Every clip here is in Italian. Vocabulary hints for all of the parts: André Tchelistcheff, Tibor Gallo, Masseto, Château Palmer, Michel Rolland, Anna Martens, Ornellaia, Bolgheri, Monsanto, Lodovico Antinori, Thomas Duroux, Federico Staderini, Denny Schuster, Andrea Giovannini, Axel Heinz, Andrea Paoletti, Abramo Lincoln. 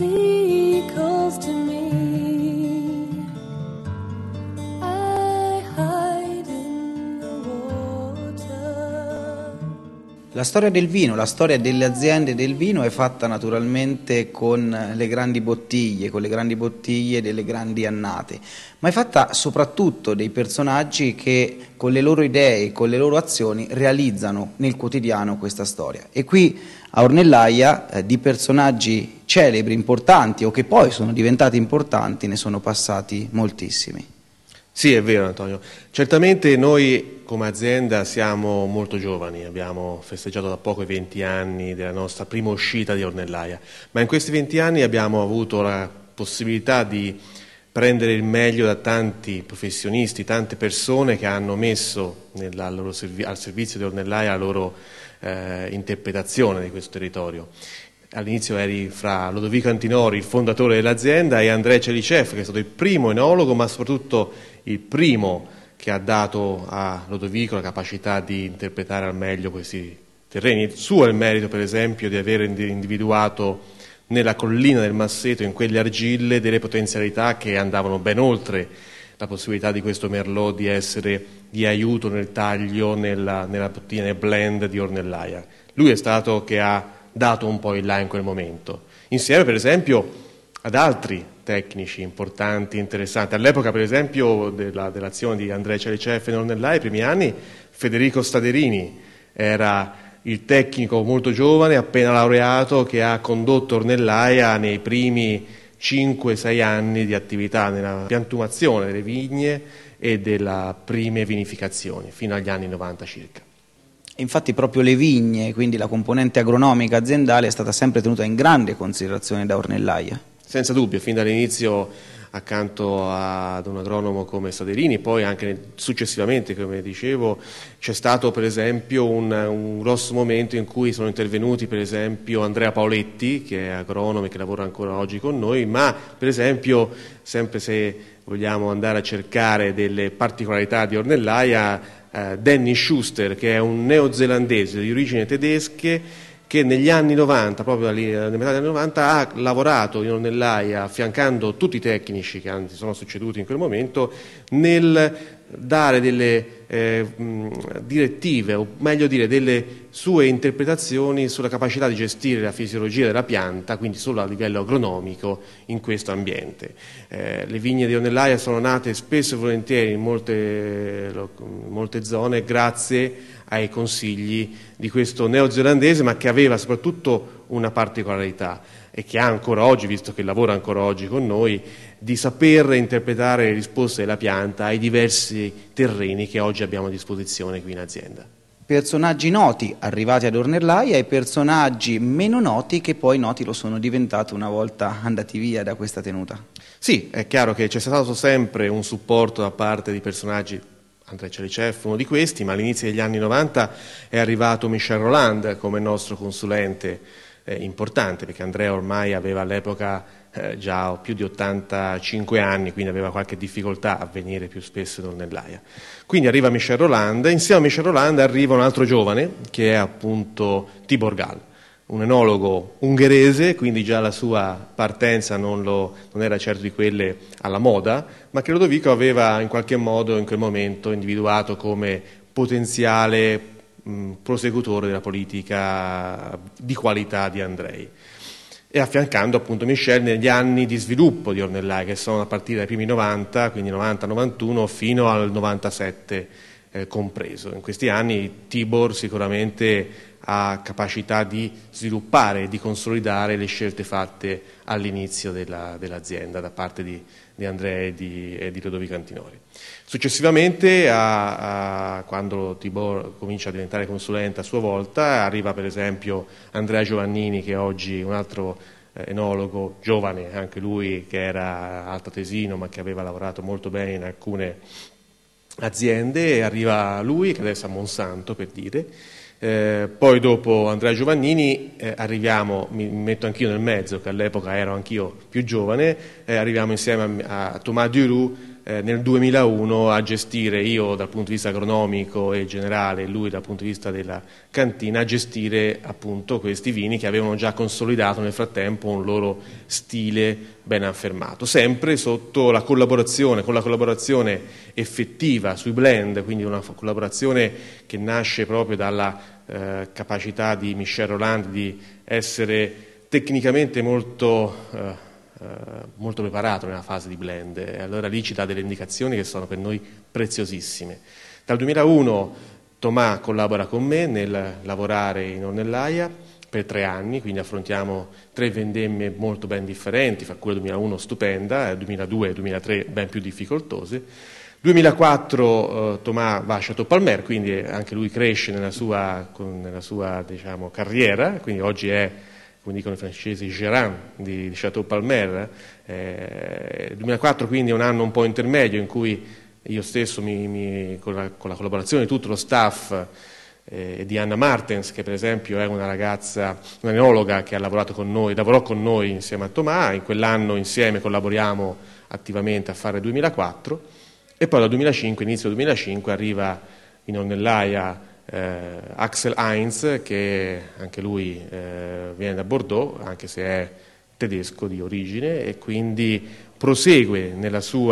sea calls to me. I hide in the water. La storia del vino, la storia delle aziende del vino è fatta naturalmente con le grandi bottiglie, delle grandi annate, ma è fatta soprattutto dei personaggi che con le loro idee, con le loro azioni realizzano nel quotidiano questa storia. E qui a Ornellaia di personaggi celebri, importanti o che poi sono diventati importanti, ne sono passati moltissimi. Sì, è vero Antonio. Certamente noi come azienda siamo molto giovani, abbiamo festeggiato da poco i 20 anni della nostra prima uscita di Ornellaia, ma in questi 20 anni abbiamo avuto la possibilità di prendere il meglio da tanti professionisti, tante persone che hanno messo al servizio di Ornellaia la loro interpretazione di questo territorio. All'inizio eri fra Lodovico Antinori, il fondatore dell'azienda, e André Tchelistcheff, che è stato il primo enologo, ma soprattutto il primo che ha dato a Lodovico la capacità di interpretare al meglio questi terreni. Il suo è il merito, per esempio, di aver individuato nella collina del Masseto, in quelle argille, delle potenzialità che andavano ben oltre la possibilità di questo Merlot di essere di aiuto nel taglio, nella bottiglia, nel blend di Ornellaia. Lui è stato che ha dato un po' il là in quel momento, insieme per esempio ad altri tecnici importanti, interessanti. All'epoca per esempio dell'azione di Andrea Tchelistcheff in Ornellaia, i primi anni, Federico Staderini era il tecnico molto giovane, appena laureato, che ha condotto Ornellaia nei primi 5-6 anni di attività nella piantumazione delle vigne e delle prime vinificazioni, fino agli anni 90 circa. Infatti proprio le vigne, quindi la componente agronomica aziendale, è stata sempre tenuta in grande considerazione da Ornellaia. Senza dubbio, fin dall'inizio accanto ad un agronomo come Staderini, poi anche successivamente, come dicevo, c'è stato per esempio un grosso momento in cui sono intervenuti per esempio Andrea Paoletti, che è agronomo e che lavora ancora oggi con noi, ma per esempio, sempre se vogliamo andare a cercare delle particolarità di Ornellaia, Denny Schuster, che è un neozelandese di origine tedesche, che negli anni 90, proprio nella metà degli anni 90, ha lavorato in Ornellaia, affiancando tutti i tecnici che si sono succeduti in quel momento, nel dare delle direttive, o meglio dire, delle sue interpretazioni sulla capacità di gestire la fisiologia della pianta, quindi solo a livello agronomico, in questo ambiente. Le vigne di Ornellaia sono nate spesso e volentieri in molte zone grazie ai consigli di questo neozelandese, ma che aveva soprattutto una particolarità e che ha ancora oggi, visto che lavora ancora oggi con noi, di saper interpretare le risposte della pianta ai diversi terreni che oggi abbiamo a disposizione qui in azienda. Personaggi noti arrivati ad Ornellaia e personaggi meno noti che poi noti lo sono diventati una volta andati via da questa tenuta. Sì, è chiaro che c'è stato sempre un supporto da parte di personaggi. André Tchelistcheff, uno di questi, ma all'inizio degli anni 90 è arrivato Michel Rolland come nostro consulente importante, perché Andrea ormai aveva all'epoca già più di 85 anni, quindi aveva qualche difficoltà a venire più spesso in Ornellaia. Quindi arriva Michel Rolland, insieme a Michel Rolland arriva un altro giovane, che è appunto Tibor Gallo, un enologo ungherese, quindi già la sua partenza non era certo di quelle alla moda, ma che Lodovico aveva in qualche modo in quel momento individuato come potenziale prosecutore della politica di qualità di Andrei. E affiancando appunto Michel negli anni di sviluppo di Ornellaia, che sono a partire dai primi 90, quindi 90-91, fino al 97 compreso. In questi anni Tibor sicuramente ha capacità di sviluppare e di consolidare le scelte fatte all'inizio dell'azienda da parte di Andrea e di Lodovico Antinori. Successivamente, quando Tibor comincia a diventare consulente a sua volta, arriva per esempio Andrea Giovannini, che è oggi un altro enologo giovane, anche lui, che era altoatesino ma che aveva lavorato molto bene in alcune aziende, e arriva lui, che adesso è a Monsanto, per dire. Poi dopo Andrea Giovannini arriviamo, mi metto anch'io nel mezzo, che all'epoca ero anch'io più giovane, arriviamo insieme a Thomas Duroux, nel 2001 a gestire, io dal punto di vista agronomico e generale, lui dal punto di vista della cantina, a gestire appunto questi vini che avevano già consolidato nel frattempo un loro stile ben affermato, sempre sotto la collaborazione, con la collaborazione effettiva sui blend, quindi una collaborazione che nasce proprio dalla capacità di Michel Rolland di essere tecnicamente molto preparato nella fase di blend, e allora lì ci dà delle indicazioni che sono per noi preziosissime. Dal 2001 Thomas collabora con me nel lavorare in Ornellaia per 3 anni, quindi affrontiamo 3 vendemmie molto ben differenti, fra cui il 2001 stupenda, il 2002 e il 2003 ben più difficoltose. 2004 Thomas va a Château Palmer, quindi anche lui cresce nella sua diciamo, carriera, quindi oggi è, come dicono i francesi, gérant di Château Palmer. 2004 quindi è un anno un po' intermedio in cui io stesso, con la collaborazione di tutto lo staff e di Anna Martens, che per esempio è una ragazza, un'enologa che ha lavorato con noi, lavorò con noi insieme a Thomas, in quell'anno insieme collaboriamo attivamente a fare 2004, e poi dal 2005, inizio 2005, arriva in Ornellaia Axel Heinz, che anche lui viene da Bordeaux, anche se è tedesco di origine, e quindi prosegue nel suo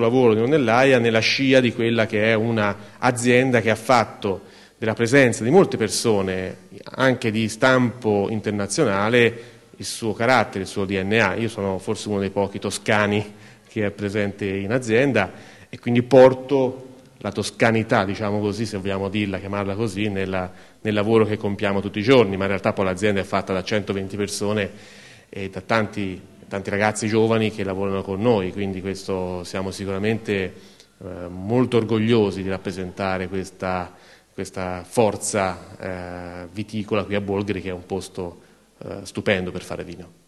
lavoro in Ornellaia nella scia di quella che è un'azienda che ha fatto della presenza di molte persone, anche di stampo internazionale, il suo carattere, il suo DNA. Io sono forse uno dei pochi toscani che è presente in azienda e quindi porto la toscanità, diciamo così, se vogliamo dirla, chiamarla così, nel lavoro che compiamo tutti i giorni, ma in realtà poi l'azienda è fatta da 120 persone e da tanti ragazzi giovani che lavorano con noi, quindi questo, siamo sicuramente molto orgogliosi di rappresentare questa forza viticola qui a Bolgheri, che è un posto stupendo per fare vino.